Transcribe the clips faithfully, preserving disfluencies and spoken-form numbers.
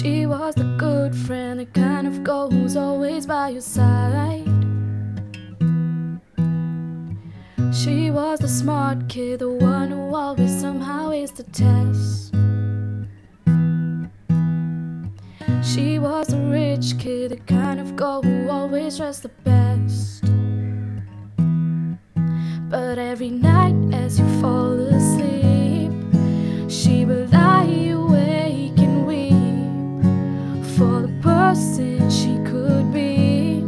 She was the good friend, the kind of girl who's always by your side. She was the smart kid, the one who always somehow aced the test. She was the rich kid, the kind of girl who always dressed the best. But every night as you fall asleep, she will lie awake and weep for the person she could be,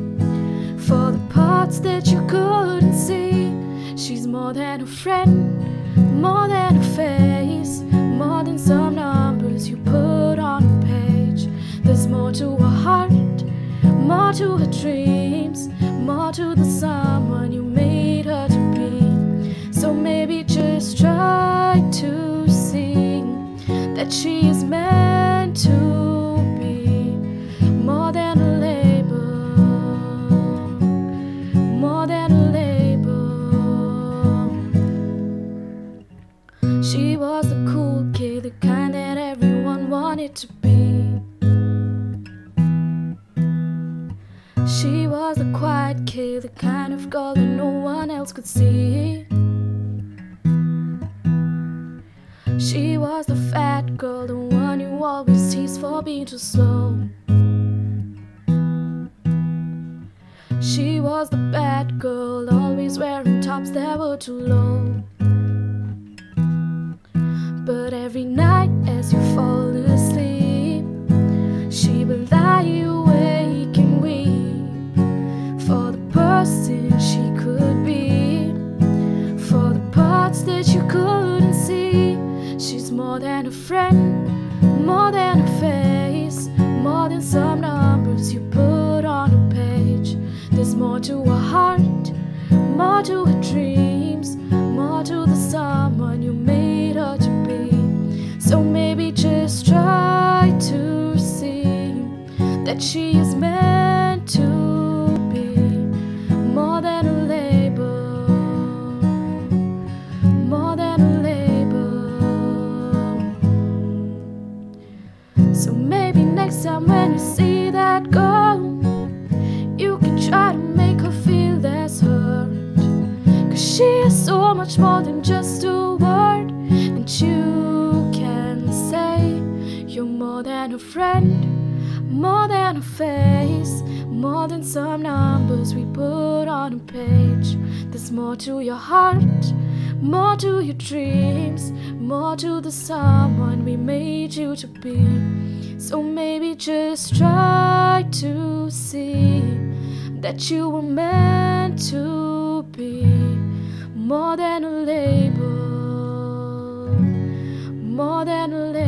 for the parts that you couldn't see. She's more than a friend, more than a face, more than some numbers you put on a page. There's more to her heart, more to her dreams, more to the someone you made her to be. So maybe just try to see that she is meant to be more than a label, more than a label. She was the cool kid, the kind that everyone wanted to be. She was the quiet kid, the kind of girl that no one else could see. She was the fat girl, the one you always teased for being too slow. She was the bad girl, always wearing tops that were too low. But every night as you fall asleep, she will lie awake and weep for the person she could be, for the parts that you couldn't see. She's more than a friend, more than a face, more than some numbers you put on a page. There's more to her heart, more to her dreams, more to the someone you made her to be. So maybe just try to see that she is meant to. More than a label, more than a label. So maybe next time when you see that girl, you can try to make her feel less hurt, 'cause she is so much more than just a word. And you can say you're more than a friend, more than a face, more than some numbers we put on a page. There's more to your heart, more to your dreams, more to the someone we made you to be. So maybe just try to see that you were meant to be more than a label, more than a label.